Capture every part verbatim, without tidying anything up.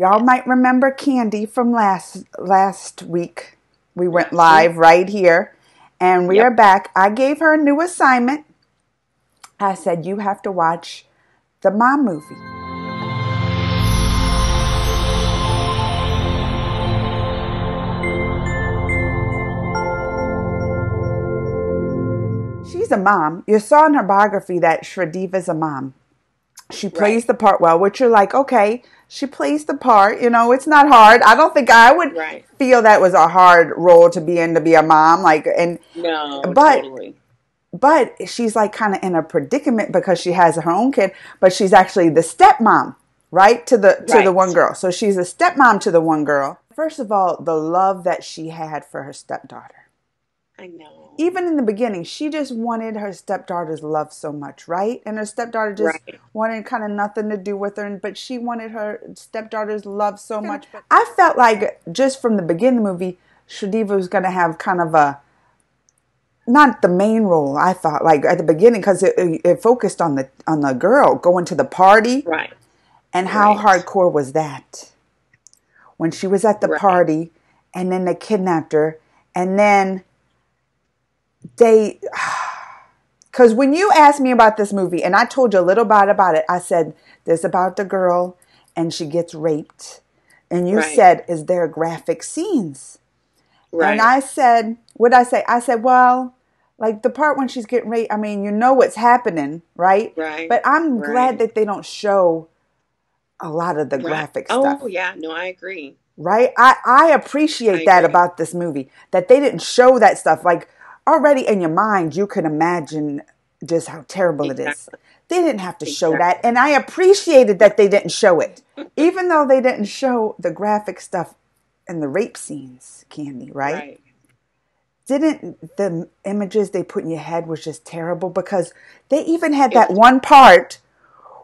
Y'all might remember Candy from last last week. We went live right here, and we yep. are back. I gave her a new assignment. I said, you have to watch the Mom movie. She's a mom. You saw in her biography that Sridevi's a mom. She plays right. the part well, which you're like, okay, she plays the part. You know, it's not hard. I don't think I would right. feel that was a hard role to be in, to be a mom. Like, and no, but. Totally. But she's like kind of in a predicament because she has her own kid, but she's actually the stepmom, right? To the to right. the one girl. So she's a stepmom to the one girl. First of all, the love that she had for her stepdaughter. I know. Even in the beginning, she just wanted her stepdaughter's love so much, right? And her stepdaughter just right. wanted kind of nothing to do with her, but she wanted her stepdaughter's love so much. I felt like just from the beginning of the movie, Sridevi was going to have kind of a not the main role, I thought, like at the beginning, because it, it focused on the on the girl going to the party, right? And how right. hardcore was that when she was at the right. party, and then they kidnapped her, and then they, because when you asked me about this movie, and I told you a little bit about it, I said this about the girl, and she gets raped, and you right. said, is there graphic scenes? Right. And I said, what did I say? I said, well. Like the part when she's getting raped, I mean, you know what's happening, right? Right. But I'm right. glad that they don't show a lot of the right. graphic oh, stuff. Oh, yeah. No, I agree. Right? I, I appreciate I that agree. About this movie, that they didn't show that stuff. Like already in your mind, you can imagine just how terrible exactly. it is. They didn't have to exactly. show that. And I appreciated that they didn't show it, even though they didn't show the graphic stuff in the rape scenes, Candy, right? Right. Didn't the images they put in your head was just terrible because they even had that one part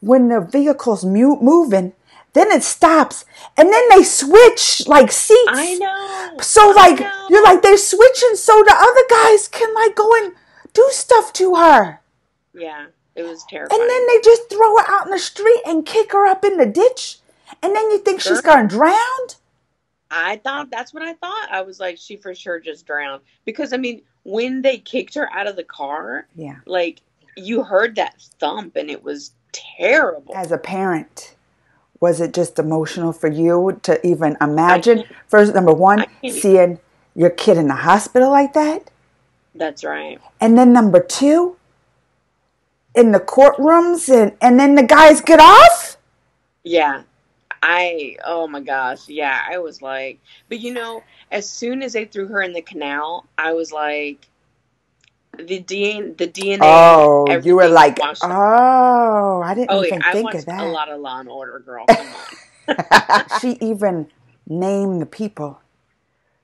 when the vehicle's moving, then it stops and then they switch like seats. I know. So like know. You're like they're switching so the other guys can like go and do stuff to her. Yeah, it was terrible. And then they just throw her out in the street and kick her up in the ditch, and then you think sure. she's gonna drown. I thought that's what I thought. I was like, she for sure just drowned because I mean, when they kicked her out of the car, yeah, like you heard that thump and it was terrible. As a parent, was it just emotional for you to even imagine? First, number one, seeing your kid in the hospital like that. That's right. And then number two, in the courtrooms, and and then the guys get off. Yeah. I, oh my gosh, yeah, I was like, but you know, as soon as they threw her in the canal, I was like, the D N A, the D N A. Oh, you were like, oh, I didn't oh, even yeah, think I of that. I watched a lot of Law and Order, girl, come on. She even named the people.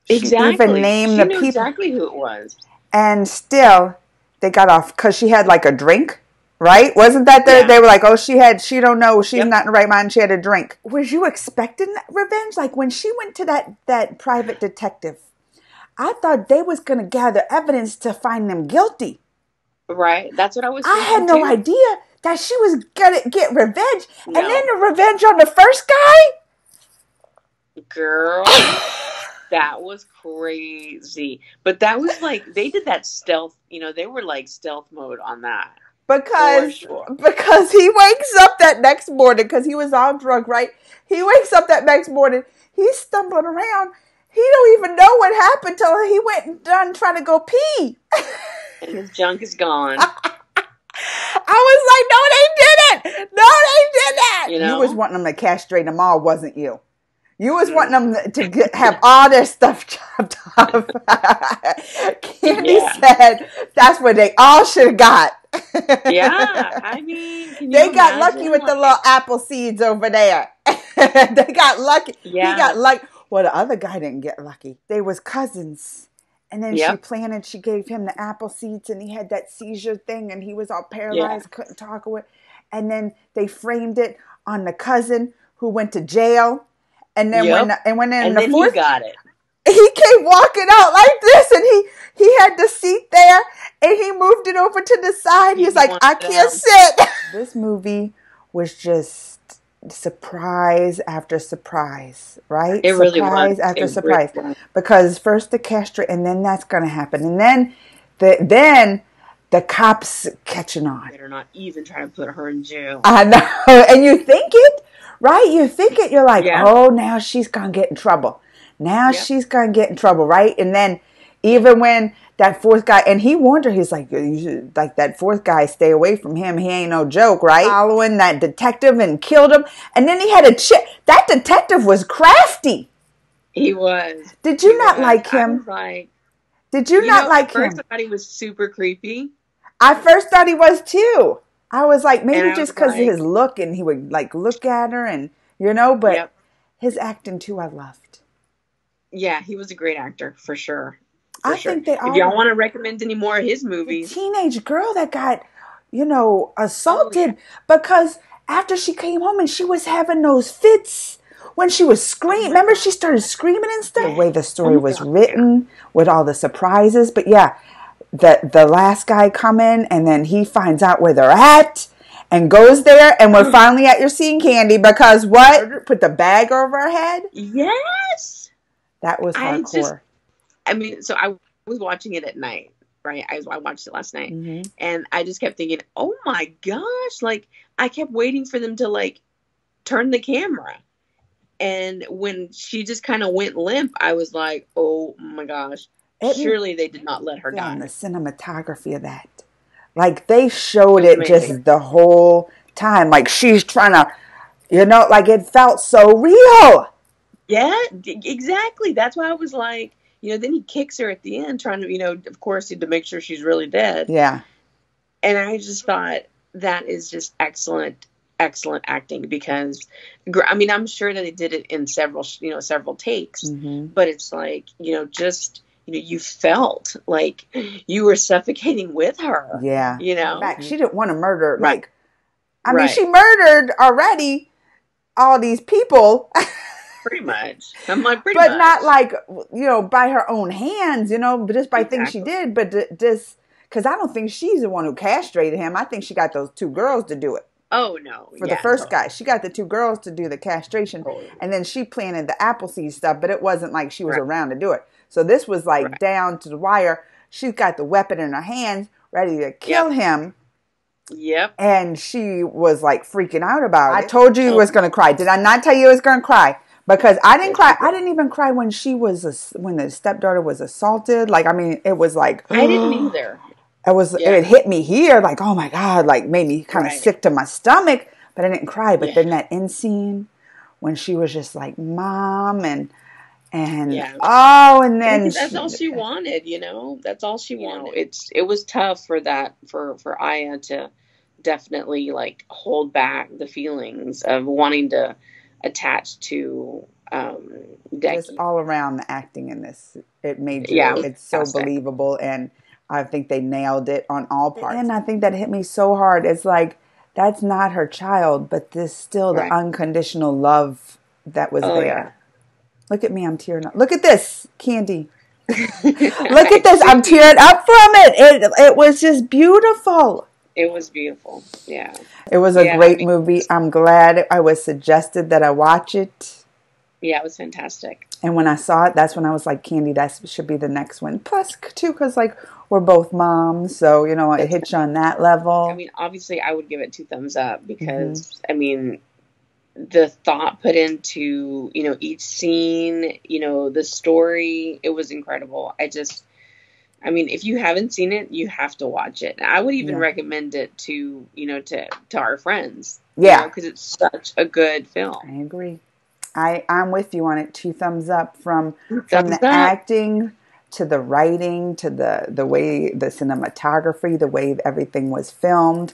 She exactly. even named she the knew people. Exactly who it was. And still, they got off, because she had like a drink. Right? Wasn't that the, yeah. they were like, oh, she had, she don't know, she's yep. not in the right mind, she had a drink. Was you expecting that revenge? Like when she went to that, that private detective, I thought they was going to gather evidence to find them guilty. Right. That's what I was thinking. I had no too. idea that she was going to get revenge. No. And then the revenge on the first guy? Girl, that was crazy. But that was like, they did that stealth, you know, they were like stealth mode on that. Because sure. because he wakes up that next morning, because he was all drunk, right? He wakes up that next morning. He's stumbling around. He don't even know what happened till he went and done trying to go pee. And his junk is gone. I was like, no, they didn't. No, they didn't. You know? You was wanting them to castrate them all, wasn't you? You was wanting them to get, have all their stuff chopped off. Candy yeah. said that's what they all should have got. Yeah, I mean, can you they got imagine? Lucky with the little apple seeds over there. They got lucky. Yeah. He got lucky. Well, the other guy didn't get lucky. They was cousins, and then yep. she planted. She gave him the apple seeds, and he had that seizure thing, and he was all paralyzed, yeah. couldn't talk away. And then they framed it on the cousin who went to jail. And then yep. when the, and when in and the then fourth, he got it. He came walking out like this, and he he had the seat there, and he moved it over to the side. He was like, I can't sit. This movie was just surprise after surprise, right? It surprise really was. after it surprise. Really because first the castrate, and then that's going to happen. And then the, then the cops catching on. They're not even trying to put her in jail. I know. And you think it, right? You think it. You're like, yeah. oh, now she's going to get in trouble. Now yeah. she's going to get in trouble, right? And then even when that fourth guy, and he warned her, he's like, you should, like, that fourth guy, stay away from him. He ain't no joke, right? Following that detective and killed him. And then he had a chick. That detective was crafty. He was. Did you he not was. like him? Like, Did you, you not know, like at first him? I thought he was super creepy. I first thought he was too. I was like, maybe just because like, of his look, and he would like look at her and, you know, but yep. his acting too, I loved. Yeah, he was a great actor for sure. For I sure. think they all. If y'all want to recommend any more of his movies, the teenage girl that got, you know, assaulted oh, yeah. because after she came home and she was having those fits when she was screaming. Remember, she started screaming and stuff. Yeah. The way the story oh, was God. written yeah. with all the surprises, but yeah, the the last guy come in and then he finds out where they're at and goes there, and we're finally at your scene, Candy, because what? Put the bag over her head. Yes, that was hardcore. I mean, so I was watching it at night, right? I, was, I watched it last night, mm-hmm. and I just kept thinking, oh my gosh, like, I kept waiting for them to, like, turn the camera, and when she just kind of went limp, I was like, oh my gosh, it, surely they did not let her yeah, die. And the cinematography of that, like, they showed it, it just the whole time, like, she's trying to, you know, like, it felt so real. Yeah, exactly. That's why I was like, you know, then he kicks her at the end, trying to, you know, of course, to make sure she's really dead. Yeah. And I just thought that is just excellent, excellent acting because, I mean, I'm sure that they did it in several, you know, several takes. Mm-hmm. But it's like, you know, just, you know, you felt like you were suffocating with her. Yeah. You know. In fact, she didn't want to murder. Right. Like, I right. mean, she murdered already all these people. Pretty much. I'm like, pretty but much. But not like, you know, by her own hands, you know, but just by exactly. things she did. But just, because I don't think she's the one who castrated him. I think she got those two girls to do it. Oh, no. For yeah, the first totally. guy. She got the two girls to do the castration. Totally. And then she planted the apple seed stuff, but it wasn't like she was right. around to do it. So this was like right. down to the wire. She's got the weapon in her hands, ready to kill yep. him. Yep. And she was like freaking out about I it. I told you you was going to cry. Did I not tell you I was going to cry? Because I didn't cry. I didn't even cry when she was a, when the stepdaughter was assaulted. Like, I mean, it was like oh. I didn't either. It was yeah. it hit me here. Like, oh my God! Like, made me kind of right. sick to my stomach. But I didn't cry. But yeah. then that end scene when she was just like, "Mom," and and yeah. oh, and then and that's she, all she wanted. You know, that's all she wanted. Know, it's it was tough for that for for Aya to definitely like hold back the feelings of wanting to. Attached to um just all around the acting in this, it made you, yeah it's so believable, and I think they nailed it on all parts. And I think that hit me so hard. It's like, that's not her child, but this still right. the unconditional love that was oh, there. Yeah. Look at me, I'm tearing up. Look at this, Candy. Look at this, I'm tearing up from it. It it was just beautiful. It was beautiful. Yeah. It was a yeah, great I mean, movie. I'm glad I was suggested that I watch it. Yeah, it was fantastic. And when I saw it, that's when I was like, Candy, that should be the next one. Plus, too, because, like, we're both moms. So, you know, it hits you on that level. I mean, obviously, I would give it two thumbs up because, mm-hmm. I mean, the thought put into, you know, each scene, you know, the story, it was incredible. I just... I mean, if you haven't seen it, you have to watch it. I would even yeah. recommend it to, you know, to, to our friends. Yeah. Because you know, it's such a good film. I agree. I, I'm with you on it. Two thumbs up from, thumbs from the up. acting to the writing to the, the way the cinematography, the way everything was filmed.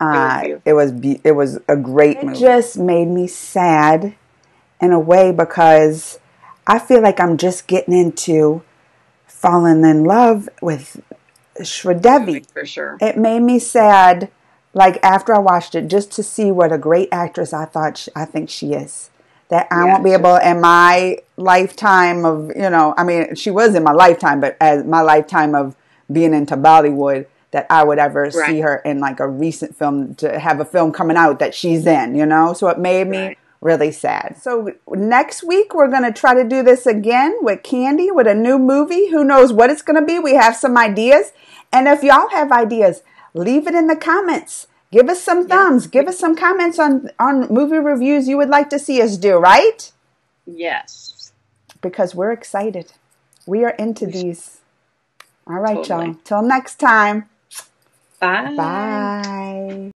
Uh, it was be it was a great it movie. It just made me sad in a way because I feel like I'm just getting into... fallen in love with Sridevi. For sure. It made me sad, like after I watched it, just to see what a great actress I thought she, I think she is. That I yeah, won't be able in my lifetime of, you know, I mean, she was in my lifetime, but as my lifetime of being into Bollywood, that I would ever right. see her in like a recent film, to have a film coming out that she's in, you know? So it made me right. really sad. So next week, we're going to try to do this again with Candy, with a new movie. Who knows what it's going to be? We have some ideas. And if y'all have ideas, leave it in the comments. Give us some thumbs. Yes. Give us some comments on, on movie reviews you would like to see us do, right? Yes. Because we're excited. We are into we these. All right, totally. Y'all. Till next time. Bye. Bye.